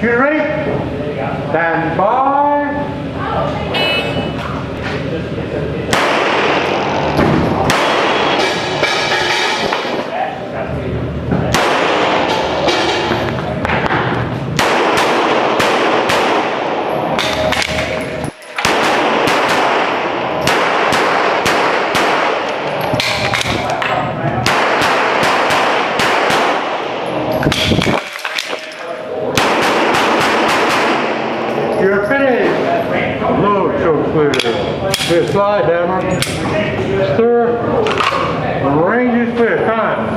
Shooter ready? Stand by. Clear slide, Dammer. Stir. Range is clear. Time.